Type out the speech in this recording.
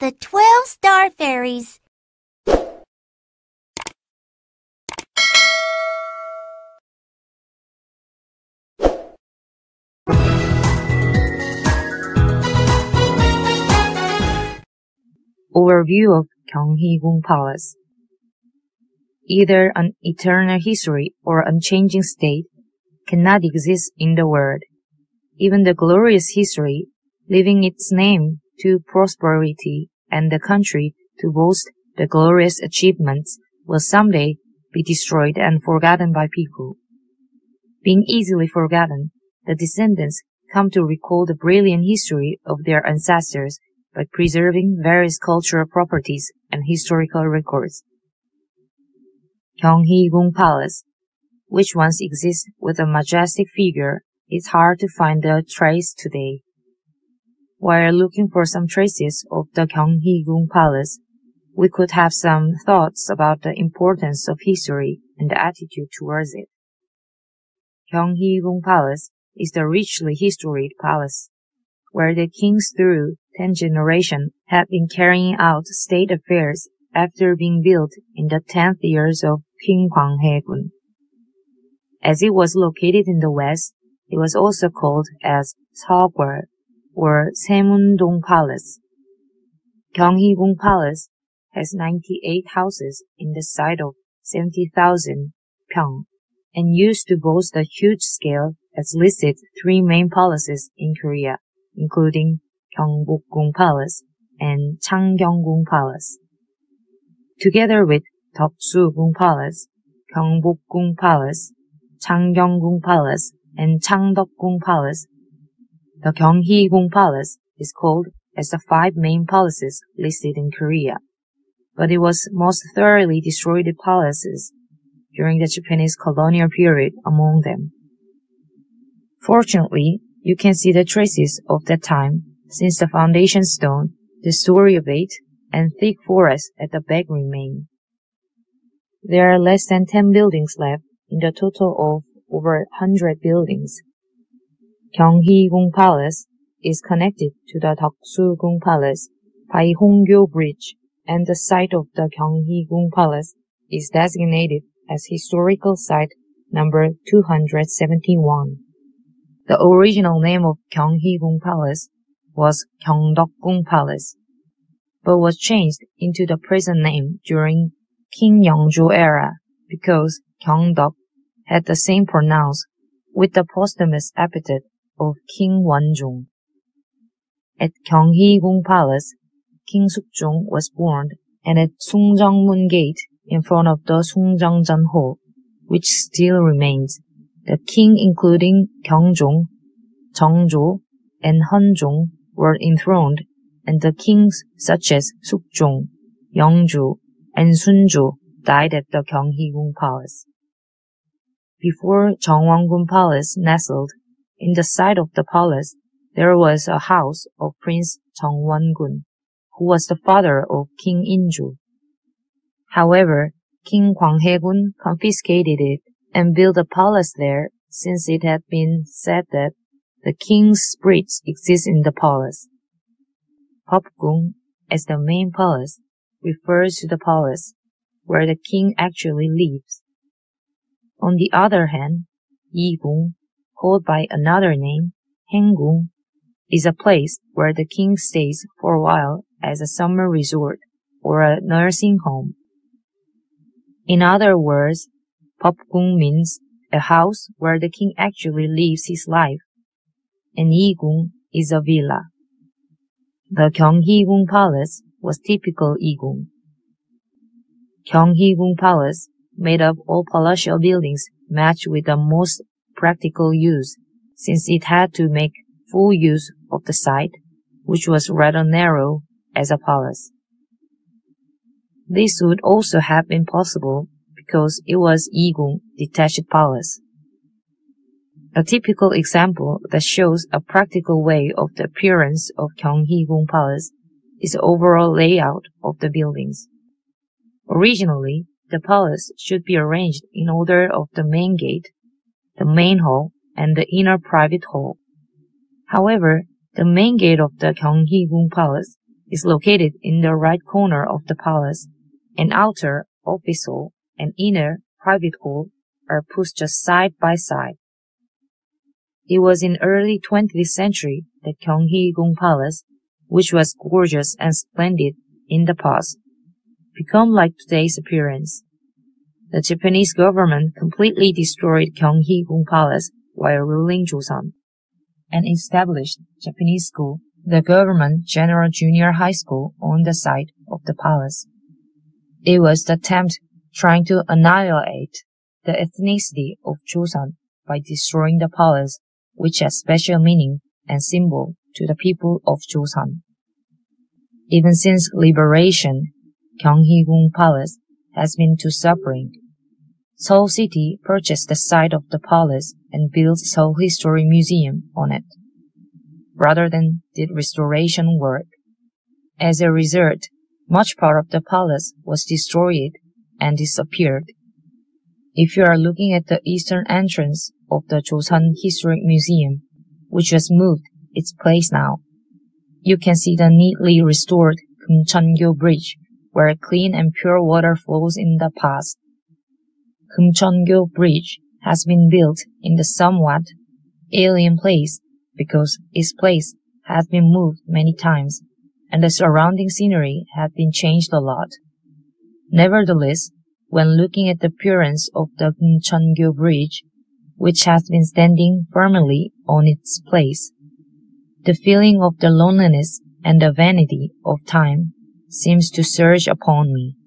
the 12 star fairies. Overview of Gyeonghuigung Palace. Either an eternal history or unchanging state cannot exist in the world. Even the glorious history, leaving its name to prosperity and the country to boast the glorious achievements, will someday be destroyed and forgotten by people. Being easily forgotten, the descendants come to recall the brilliant history of their ancestors by preserving various cultural properties and historical records. Gyeonghuigung Palace, which once existed with a majestic figure, is hard to find a trace today. While looking for some traces of the Gyeonghuigung Palace, we could have some thoughts about the importance of history and the attitude towards it. Gyeonghuigung Palace is the richly historied palace, where the kings through 10 generations had been carrying out state affairs after being built in the 10th years of King Gwanghaegun. As it was located in the west, it was also called as Seogwol or Saemundong Palace. Gyeonghuigung Palace has 98 houses in the site of 70,000 pyeong and used to boast a huge scale as listed 3 main palaces in Korea, including Gyeongbokgung Palace and Changgyeonggung Palace. Together with Deoksugung Palace, Gyeongbokgung Palace, Changgyeonggung Palace, and Changdeokgung Palace, the Gyeonghuigung Palace is called as the 5 main palaces listed in Korea, but it was most thoroughly destroyed palaces during the Japanese colonial period among them. Fortunately, you can see the traces of that time, since the foundation stone, the story of it, and thick forest at the back remain. There are less than 10 buildings left in the total of over 100 buildings. Gyeonghuigung Palace is connected to the Deoksugung Palace by Honggyo Bridge, and the site of the Gyeonghuigung Palace is designated as Historical Site number 271. The original name of Gyeonghuigung Palace was Gyeongdeokgung Palace, but was changed into the present name during King Yeongjo era because Gyeongdeok had the same pronouns with the posthumous epithet of King Wonjong. At Gyeonghuigung Palace, King Sukjong was born, and at Sungjeongmun Gate in front of the Sungjeongjeon Hall, which still remains, the king including Gyeongjong, Jeongjo, and Heonjong were enthroned, and the kings such as Sukjong, Yeongjo, and Sunjo died at the Gyeonghuigung Palace. Before Jeongwanggung Palace nestled, in the site of the palace there was a house of Prince Jeongwon-gun, who was the father of King Injo. However, King Gwanghaegun confiscated it and built a palace there, since it had been said that the king's spirits exist in the palace. Popgung, as the main palace, refers to the palace where the king actually lives. On the other hand, Yi-gung, called by another name, Henggung, is a place where the king stays for a while as a summer resort or a nursing home. In other words, Popgung means a house where the king actually lives his life, and Igung is a villa. The Gyeonghuigung Palace was typical Igung. Gyeonghuigung Palace made up all palatial buildings matched with the most practical use, since it had to make full use of the site, which was rather narrow as a palace. This would also have been possible because it was Igung detached palace. A typical example that shows a practical way of the appearance of Gyeonghuigung Palace is the overall layout of the buildings. Originally, the palace should be arranged in order of the main gate, the main hall, and the inner private hall. However, the main gate of the Gyeonghuigung Palace is located in the right corner of the palace. An outer official and inner private hall are pushed just side by side. It was in early 20th century that Gyeonghuigung Palace, which was gorgeous and splendid in the past, became like today's appearance. The Japanese government completely destroyed Gyeonghuigung Palace while ruling Joseon, and established Japanese school, the government general junior high school, on the site of the palace. It was the attempt trying to annihilate the ethnicity of Joseon by destroying the palace, which has special meaning and symbol to the people of Joseon. Even since liberation, Gyeonghuigung Palace has been to suffering. Seoul City purchased the site of the palace and built Seoul History Museum on it, rather than did restoration work. As a result, much part of the palace was destroyed and disappeared. If you are looking at the eastern entrance of the Joseon Historic Museum, which has moved its place now, you can see the neatly restored Geumcheongyo Bridge, where clean and pure water flows in the past. Geumcheongyo Bridge has been built in the somewhat alien place because its place has been moved many times, and the surrounding scenery had been changed a lot. Nevertheless, when looking at the appearance of the Geumcheongyo Bridge, which has been standing firmly on its place, the feeling of the loneliness and the vanity of time seems to surge upon me.